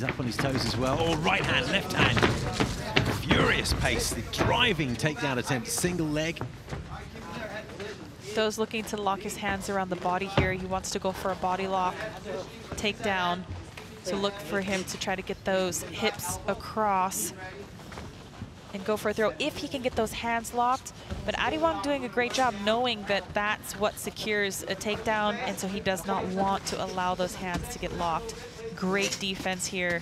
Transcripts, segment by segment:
He's up on his toes as well. Oh, right hand, left hand. Furious pace, the driving takedown attempt, single leg. Do's looking to lock his hands around the body here. He wants to go for a body lock, takedown. So look for him to try to get those hips across and go for a throw if he can get those hands locked. But Adiwang doing a great job knowing that that's what secures a takedown, and so he does not want to allow those hands to get locked. Great defense here.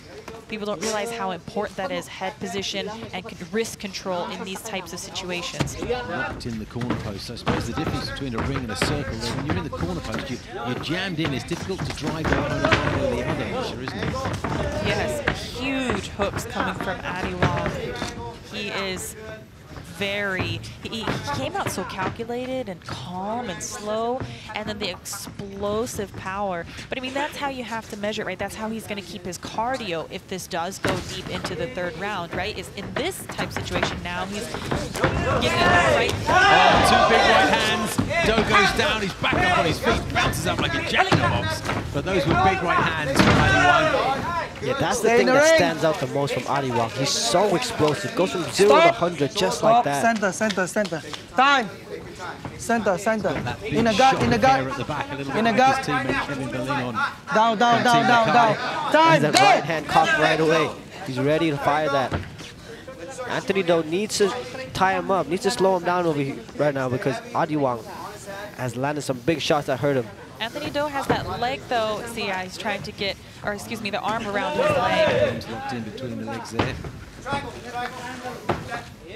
People don't realize how important that is, head position and risk control in these types of situations. Locked in the corner post. I suppose the difference between a ring and a circle is when you're in the corner post, you're jammed in. It's difficult to drive out on one or the other, isn't it? Yes, huge hooks coming from Adiwang. He is very, he came out so calculated and calm and slow, and then the explosive power. But I mean, that's how you have to measure it, right? That's how he's gonna keep his cardio if this does go deep into the third round, right? Is in this type situation now, he's getting that right. Oh, two big right hands. Do goes down, he's back up on his feet, bounces up like a jack in the box. But those were big right hands from Adiwang. Yeah, that's the thing that stands out the most from Adiwang. He's so explosive. Goes from 0 to 100 just like that. Center, center, center. Time. Center, center. In a gut, in a gut. In a gut. Down, down, down, down, down. Time. That right hand cocked right away. He's ready to fire that. Anthony Do needs to tie him up, needs to slow him down over here right now because Adiwang has landed some big shots that hurt him. Anthony Do has that leg though. See, he's trying to get, or excuse me, the arm around his leg. He's locked in between the legs there.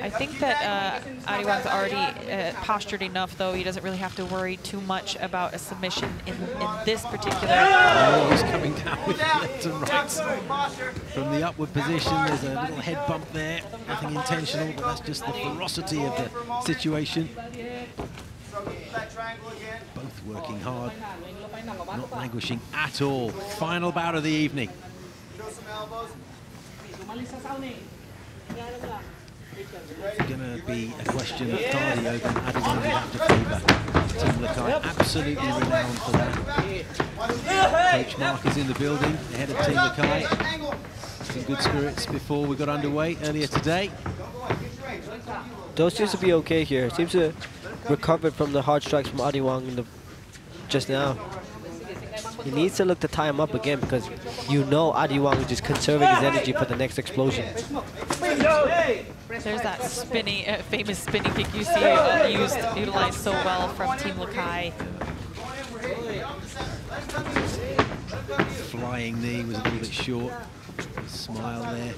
I think that Adiwang's already postured enough though. He doesn't really have to worry too much about a submission in this particular. Oh, he's coming down with left and right. From the upward position, there's a little head bump there. Nothing intentional, but that's just the ferocity of the situation. Both working hard, not languishing at all. Final bout of the evening. It's going to be a question of cardio than Adiwang have to favour. Tim Lakai absolutely renowned for that. Coach Mark is in the building, the head of Tim Lakai. Some good spirits before we got underway earlier today. Do seems to be okay here. Seems to recovered from the hard strikes from Adiwang in the just now. He needs to look to tie him up again because you know Adiwang is just conserving his energy for the next explosion. There's that spinny, famous spinning kick you see utilized so well from Team Lakai. Flying knee was a little bit short. Smile there.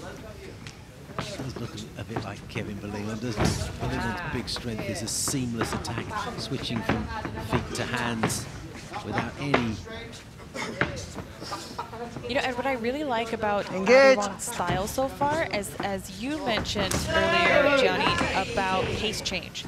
It does look a bit like Kevin Beliland, doesn't it? Beliland's big strength is a seamless attack, switching from feet to hands without any... You know, and what I really like about Adiwang's style so far, as you mentioned earlier, Gianni, about pace change.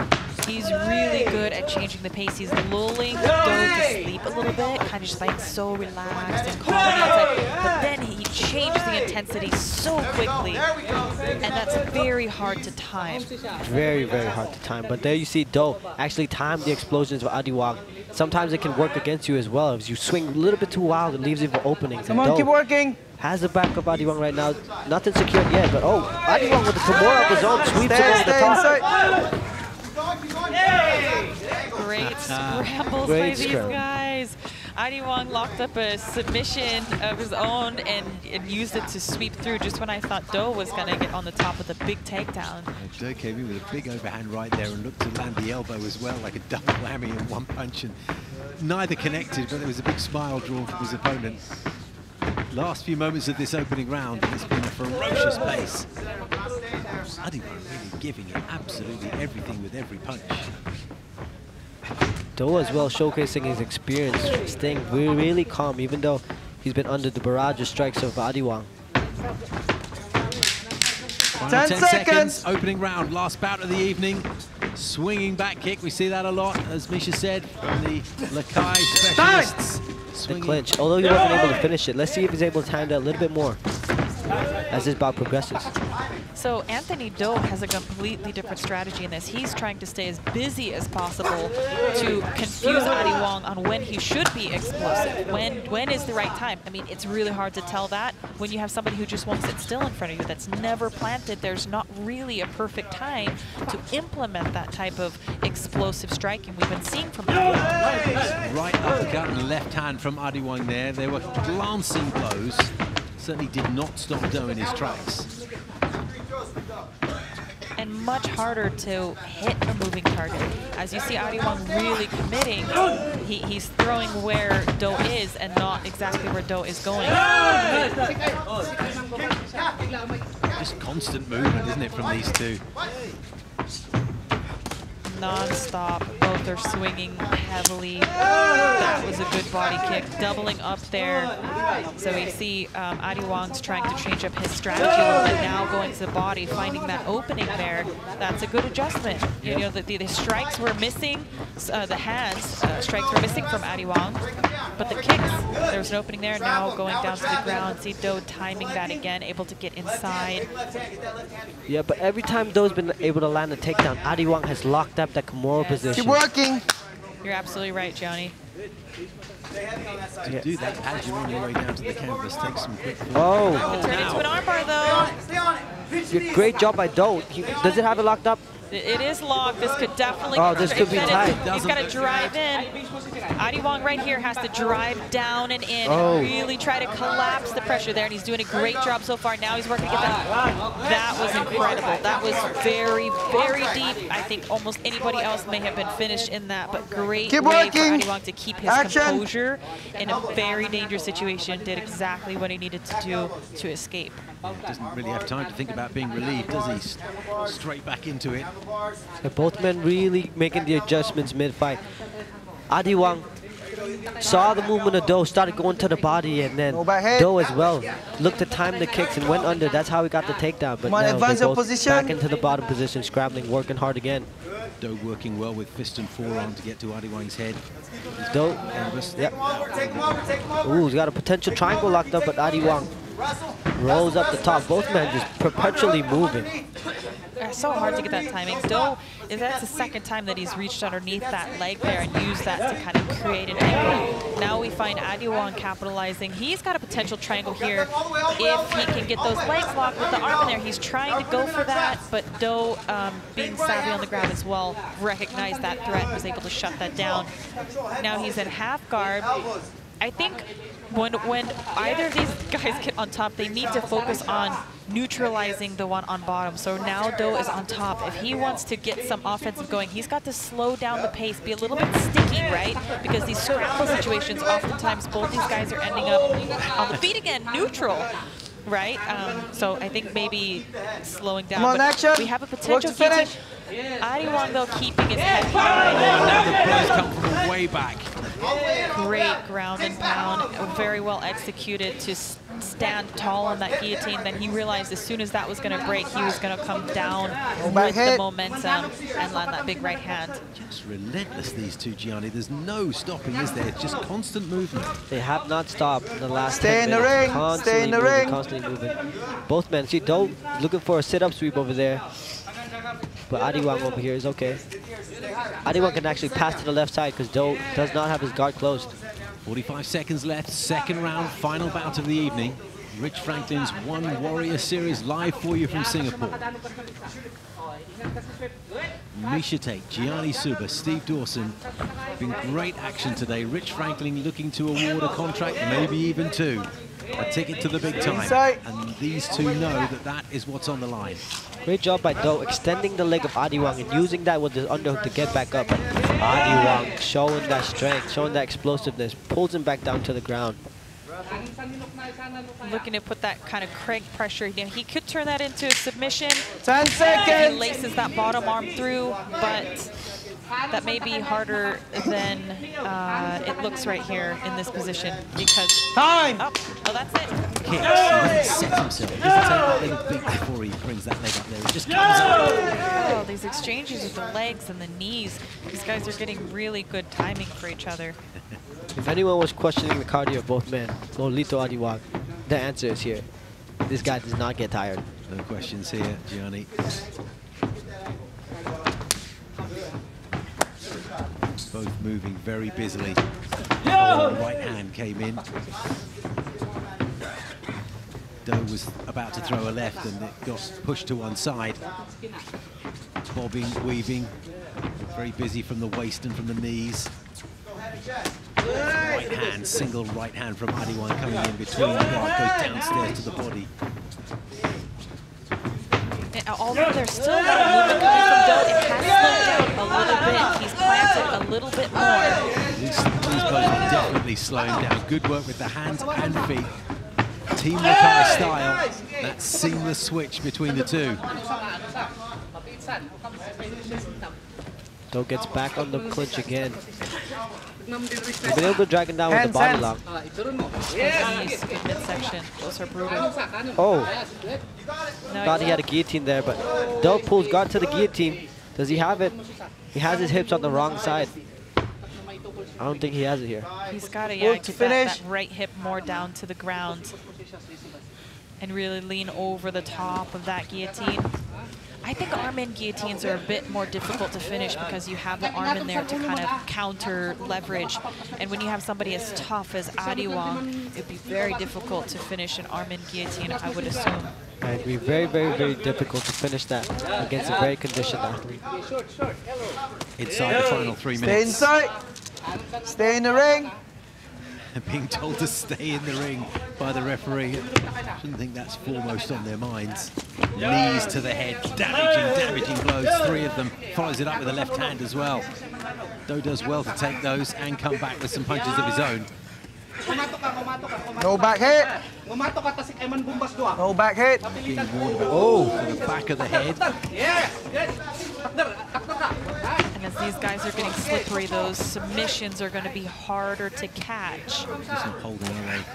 He's really good at changing the pace. He's lulling Doe to sleep a little bit, kind of just like so relaxed and calm outside. But then he changes the intensity so quickly, and that's very hard to time. Very, very hard to time. But there you see Doe actually time the explosions for Adiwang. Sometimes it can work against you as well. If you swing a little bit too wild, it leaves you for openings. Come on, keep working. Has the back of Adiwang right now. Nothing secured yet, but oh, Adiwang with the Kimura of his own sweeps over the top. Great scrambles by these guys. Adiwang locked up a submission of his own and used it to sweep through just when I thought Do was going to get on the top with a big takedown. Do came in with a big overhand right there and looked to land the elbow as well, like a double whammy in one punch. And neither connected, but there was a big smile drawn from his opponent. Last few moments of this opening round, it's been a ferocious pace. Adiwang really giving it absolutely everything with every punch. Do as well showcasing his experience, staying really calm even though he's been under the barrage of strikes of Adiwang. 10 seconds. Opening round, last bout of the evening. Swinging back kick, we see that a lot, as Misha said, from the Lakai specialists. The clinch, although he wasn't able to finish it. Let's see if he's able to time that a little bit more. as his bout progresses. So Anthony Do has a completely different strategy in this. He's trying to stay as busy as possible to confuse Adiwang on when he should be explosive, when is the right time. I mean, it's really hard to tell that when you have somebody who just won't sit still in front of you, that's never planted. There's not really a perfect time to implement that type of explosive striking we've been seeing from Adiwang. Right up the gut and left hand from Adiwang there. They were glancing blows. Certainly did not stop Do in his tracks. And much harder to hit a moving target. As you see Adiwang really committing, he's throwing where Do is and not exactly where Do is going. Just constant movement, isn't it, from these two? Non-stop, both are swinging heavily. That was a good body kick, doubling up there. So we see Adiwang's trying to change up his strategy a little bit now, going to the body, finding that opening there. That's a good adjustment. You know, the strikes were missing, the hands, strikes were missing from Adiwang, but the kicks, there was an opening there, now going down to the ground. See Do timing that again, able to get inside. Yeah, but every time Do's been able to land a takedown, Adiwang has locked up that Kimura position. Keep working. You're absolutely right, Johnny. To do that as you're on your way down to the canvas, take some quick... Oh! It turned into an armbar, though. Stay on it. Stay on it. Great job by Do. Does it have it locked up? It is locked. This could definitely... Oh, this could be tight. He's got to drive in. Adiwang right here has to drive down and in. Oh. And really try to collapse the pressure there, and he's doing a great job so far. Now he's working to get that. That was incredible. That was very, very deep. I think almost anybody else may have been finished in that, but great way for Adiwang to keep his composure in a very dangerous situation. Did exactly what he needed to do to escape. Doesn't really have time to think about being relieved, does he? Straight back into it. Yeah, both men really making the adjustments mid-fight. Adiwang saw the movement of Do, started going to the body, and then Do as well looked to time the kicks and went under. That's how he got the takedown. But now they both back into the bottom position, scrambling, working hard again. Do working well with fist and forearm to get to Adiwang's head. Do, yeah. Ooh, he's got a potential triangle locked up, but Adiwang rolls up the top. Both men just perpetually moving. It's so hard to get that timing. Do, that's the second time that he's reached underneath that leg there and used that to kind of create an angle. Now we find Adiwang capitalizing. He's got a potential triangle here if he can get those legs locked with the arm in there. He's trying to go for that, but Do, being savvy on the ground as well, recognized that threat and was able to shut that down. Now he's at half guard. I think when either of these guys get on top, they need to focus on neutralizing the one on bottom. So now Do is on top. If he wants to get some offensive going, he's got to slow down the pace, be a little bit sticky, right? Because these scramble situations, oftentimes both these guys are ending up on the feet again, neutral. Right? So I think maybe slowing down. Come on, action. We have a potential finish. Adiwang, though, keeping his head high. The blows come from way back. Great ground and pound, very well executed to stand tall on that guillotine. Then he realized as soon as that was going to break, he was going to come down with the momentum and land that big right hand. Just relentless, these two, Gianni. There's no stopping, is there? It's just constant movement. They have not stopped in the last 10 minutes. Stay in the ring. Constantly moving. Both men. See, Do looking for a sit-up sweep over there. But Adiwang over here is okay. Adiwang can actually pass to the left side because Do does not have his guard closed. 45 seconds left, second round, final bout of the evening. Rich Franklin's ONE Warrior Series live for you from Singapore. Misha Tate, Gianni Suba, Steve Dawson. Been great action today. Rich Franklin looking to award a contract, maybe even two. A ticket to the big time. And these two know that that is what's on the line. Great job by Do, extending the leg of Adiwang and using that with his underhook to get back up. Adiwang showing that strength, showing that explosiveness, pulls him back down to the ground. Looking to put that kind of crank pressure. You know, he could turn that into a submission. 10 seconds. He laces that bottom arm through, but that may be harder than it looks right here in this position because... Time! Oh, that's it. Kicks. He sets himself. He doesn't take that little beat before he brings that leg up there. It just comes up. Oh, these exchanges with the legs and the knees. These guys are getting really good timing for each other. If anyone was questioning the cardio of both men, Lito Adiwang, the answer is here. This guy does not get tired. No questions here, Gianni. Both moving very busily. Oh, the right hand came in. Doe was about to throw a left and it got pushed to one side. Bobbing, weaving, very busy from the waist and from the knees. Right hand, single right hand from Adiwang coming in between. The guard goes downstairs to the body. And although there's still a movement coming from Doe, it has slowed down a little bit. He's planted a little bit more. These guys are definitely slowing down. Good work with the hands and feet. Team Makai style, that seamless switch between the two. Doe gets back on the clinch again. He's been able to drag him down with the body lock. Nice, good midsection. Those are brutal. Oh, thought he had a guillotine there, but Doe pulls guard to the guillotine. Does he have it? He has his hips on the wrong side. I don't think he has it here. He's got to get that right hip more down to the ground and really lean over the top of that guillotine. I think arm-in guillotines are a bit more difficult to finish because you have the arm in there to kind of counter leverage. And when you have somebody as tough as Adiwang, it'd be very difficult to finish an arm-in guillotine, I would assume. It'd be very, very, very difficult to finish that against a very conditioned athlete. Inside the final 3 minutes. Stay inside. Stay in the ring. Being told to stay in the ring by the referee. I shouldn't think that's foremost on their minds. Knees to the head, damaging blows, three of them. Follows it up with a left hand as well. Doe does well to take those and come back with some punches of his own. No back hit. No back hit. Oh, the back of the head. And as these guys are getting slippery, those submissions are going to be harder to catch.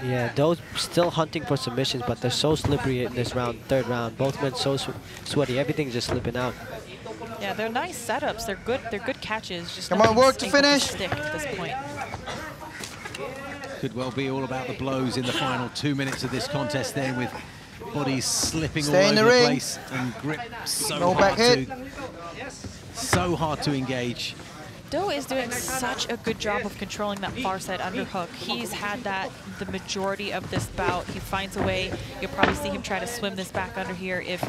Yeah, Doe's still hunting for submissions, but they're so slippery in this round, third round. Both men so sweaty, everything's just slipping out. Yeah, they're nice setups. They're good catches. Just come on, work to finish. Stick at this point. Could well be all about the blows in the final 2 minutes of this contest then, with bodies slipping all over the place and grip so hard to engage. Doe is doing such a good job of controlling that far side underhook. He's had that the majority of this bout. He finds a way. You'll probably see him try to swim this back under here if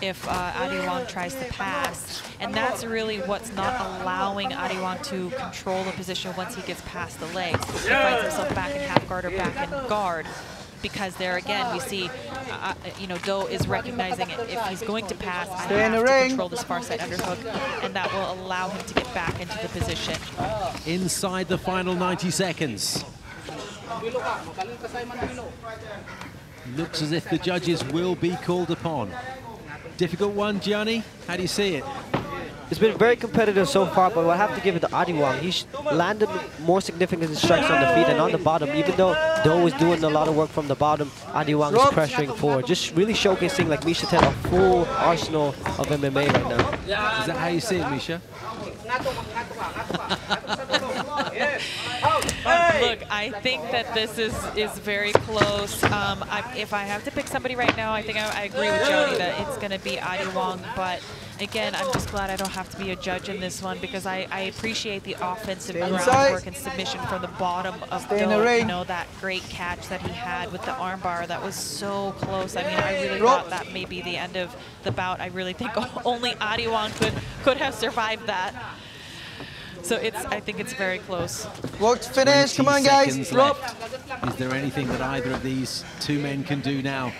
Adiwang tries to pass. And that's really what's not allowing Adiwang to control the position once he gets past the legs. He finds himself back in half guard or back in guard. Because there again, we see, Doe is recognizing it. If he's going to pass, I have to control this far side underhook, and that will allow him to get back into the position. Inside the final 90 seconds. Looks as if the judges will be called upon. Difficult one, Gianni. How do you see it? It's been very competitive so far, but we'll have to give it to Adiwang. He landed more significant strikes on the feet and on the bottom. Even though Doe was doing a lot of work from the bottom, Adiwang is pressuring forward. Just really showcasing, like Misha Tate, a full arsenal of MMA right now. Is that how you see it, Misha? Look, I think that this is very close. If I have to pick somebody right now, I think I agree with Jody that it's going to be Adiwang, but again, I'm just glad I don't have to be a judge in this one because I appreciate the offensive groundwork and submission from the bottom of Doe. You know, that great catch that he had with the armbar, that was so close. I mean, I really thought that may be the end of the bout. I really think only Adiwang could have survived that. So I think it's very close. Work to finish, come on guys. Left. Is there anything that either of these two men can do now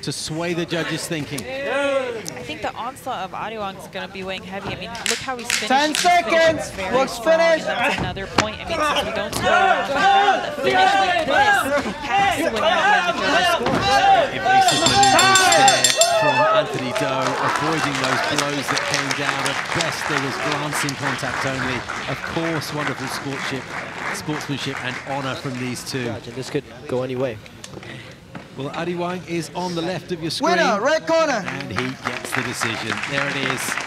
to sway the judges' thinking? I think the onslaught of Adiwang is going to be weighing heavy. I mean, look how he's finishing. 10 seconds. Looks finished. That's another point. I mean, if you don't score a finish like this, pass would not be able to score. Evasive maneuvers there from Anthony Do, avoiding those blows that came down. At best, there was glancing contact only. Of course, wonderful sportsmanship and honor from these two. Gotcha. This could go any way. Well, Adiwang is on the left of your screen. Winner, right corner. And he gets the decision. There it is.